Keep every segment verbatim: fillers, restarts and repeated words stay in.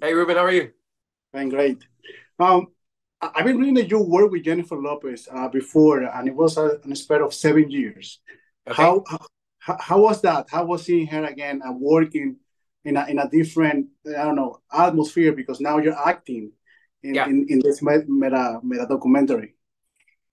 Hey, Ruben, how are you? I'm great. Um, I've been reading that you worked with Jennifer Lopez uh, before, and it was a, a span of seven years. Okay. How, how how was that? How was seeing her again and working in a, in a different, I don't know, atmosphere? Because now you're acting in, yeah. in, in this meta, meta documentary.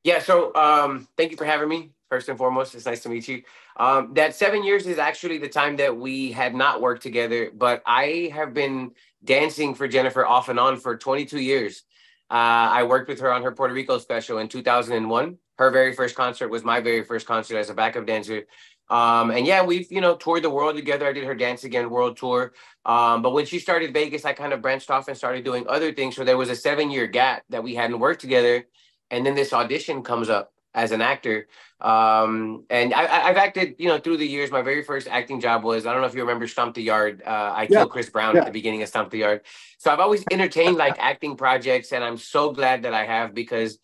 Yeah, so um, thank you for having me. First and foremost, it's nice to meet you. Um, that seven years is actually the time that we had not worked together, but I have been dancing for Jennifer off and on for twenty-two years. Uh, I worked with her on her Puerto Rico special in two thousand one. Her very first concert was my very first concert as a backup dancer. Um, and yeah, we've, you know, toured the world together. I did her Dance Again world tour. Um, but when she started Vegas, I kind of branched off and started doing other things. So there was a seven year gap that we hadn't worked together. And then this audition comes up as an actor. Um, and I, I've acted, you know, through the years. My very first acting job was, I don't know if you remember Stomp the Yard. Uh, I yeah. killed Chris Brown yeah. at the beginning of Stomp the Yard. So I've always entertained like acting projects, and I'm so glad that I have, because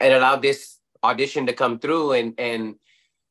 it allowed this audition to come through. And, and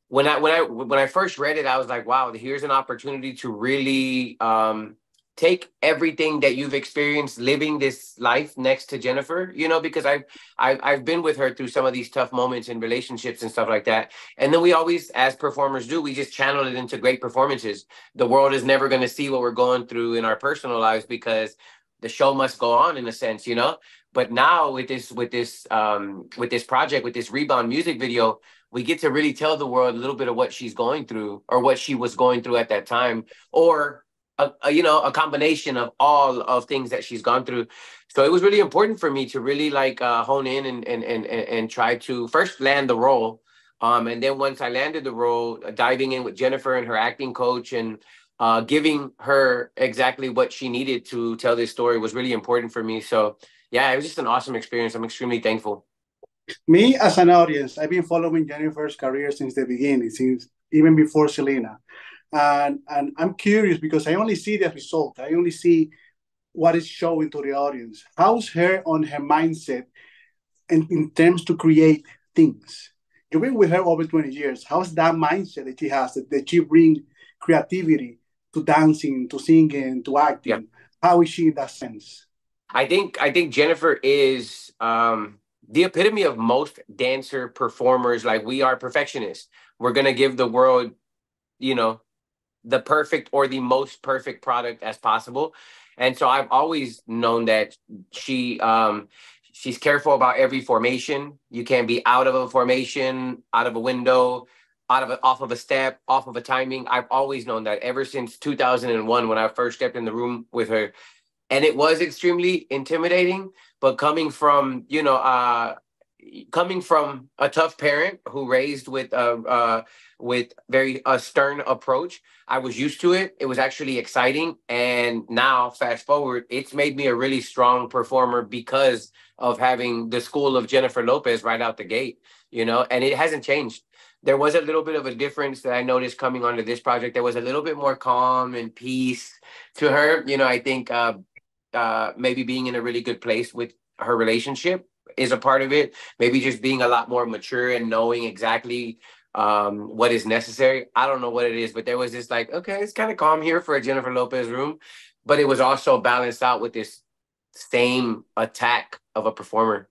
when I, when I, when I first read it, I was like, wow, here's an opportunity to really, um, take everything that you've experienced living this life next to Jennifer, you know, because I've, I've, I've been with her through some of these tough moments in relationships and stuff like that. And then we always, as performers do, we just channel it into great performances. The world is never going to see what we're going through in our personal lives, because the show must go on in a sense, you know. But now with this, with this, um, with this project, with this Rebound music video, we get to really tell the world a little bit of what she's going through, or what she was going through at that time, or A, a, you know, a combination of all of things that she's gone through. So it was really important for me to really like uh, hone in and, and and and try to first land the role. Um, and then once I landed the role, diving in with Jennifer and her acting coach, and uh, giving her exactly what she needed to tell this story was really important for me. So yeah, it was just an awesome experience. I'm extremely thankful. Me as an audience, I've been following Jennifer's career since the beginning, since even before Selena. And, and I'm curious, because I only see the result. I only see what is showing to the audience. How's her on her mindset and in terms to create things? You've been with her over twenty years. How's that mindset that she has, that, that she brings creativity to dancing, to singing, to acting? Yep. How is she in that sense? I think, I think Jennifer is um, the epitome of most dancer performers. Like, we are perfectionists. We're going to give the world, you know, the perfect or the most perfect product as possible. And so I've always known that she um, she's careful about every formation. You can't be out of a formation, out of a window, out of a, off of a step, off of a timing. I've always known that ever since two thousand one, when I first stepped in the room with her. And it was extremely intimidating, but coming from, you know, uh, coming from a tough parent who raised with a uh, uh, with very uh, stern approach, I was used to it. It was actually exciting. And now, fast forward, it's made me a really strong performer because of having the school of Jennifer Lopez right out the gate, you know, and it hasn't changed. There was a little bit of a difference that I noticed coming onto this project. There was a little bit more calm and peace to her. You know, I think uh, uh, maybe being in a really good place with her relationship is a part of it. Maybe just being a lot more mature and knowing exactly um, what is necessary. I don't know what it is, but there was this like, okay, it's kind of calm here for a Jennifer Lopez room, but it was also balanced out with this same attack of a performer.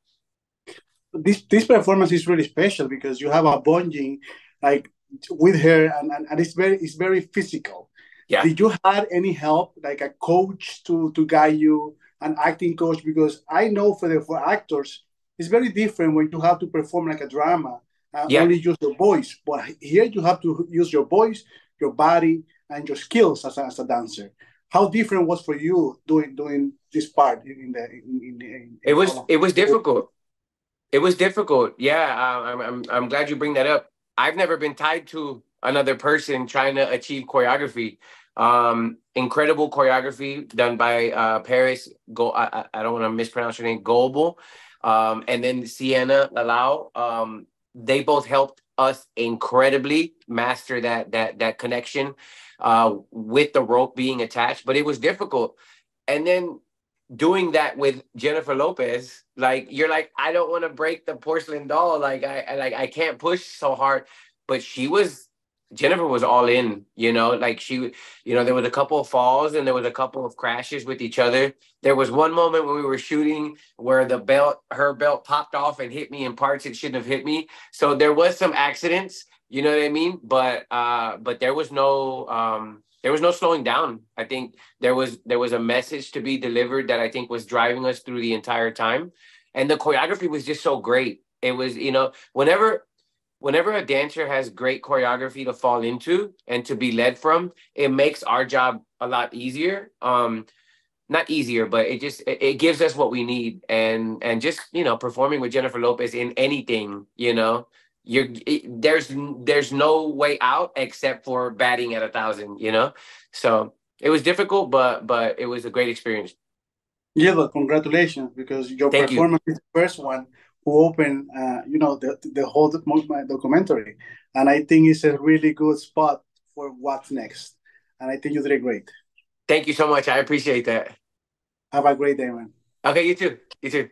This this performance is really special because you have a bonding like with her, and, and, and it's very it's very physical. Yeah. Did you have any help, like a coach to to guide you, an acting coach? Because I know for the for actors, it's very different when you have to perform like a drama and yeah. only use your voice. But here you have to use your voice, your body, and your skills as a, as a dancer. How different was for you doing doing this part in the? In, in, in, it was it was difficult. It was difficult. Yeah, I'm I'm I'm glad you bring that up. I've never been tied to another person trying to achieve choreography. Um, incredible choreography done by uh, Paris Go. I, I don't want to mispronounce her name. Goble. Um, and then Sienna Lalau, um, they both helped us incredibly master that that that connection uh, with the rope being attached, but it was difficult. And then doing that with Jennifer Lopez, like you're like, I don't want to break the porcelain doll, like I, I like I can't push so hard, but she was Jennifer was all in, you know, like she, you know, there was a couple of falls and there was a couple of crashes with each other. There was one moment when we were shooting where the belt, her belt popped off and hit me in parts it shouldn't have hit me. So there was some accidents, you know what I mean? But, uh, but there was no, um, there was no slowing down. I think there was, there was a message to be delivered that I think was driving us through the entire time. And the choreography was just so great. It was, you know, whenever, Whenever a dancer has great choreography to fall into and to be led from, it makes our job a lot easier. Um, not easier, but it just, it, it gives us what we need. And and just, you know, performing with Jennifer Lopez in anything, you know, you're it, there's there's no way out except for batting at a thousand, you know. So it was difficult, but but it was a great experience. Yeah, but congratulations, because your Thank performance you. is the first one who opened, uh, you know, the, the whole documentary. And I think it's a really good spot for what's next. And I think you did great. Thank you so much. I appreciate that. Have a great day, man. Okay, you too. You too.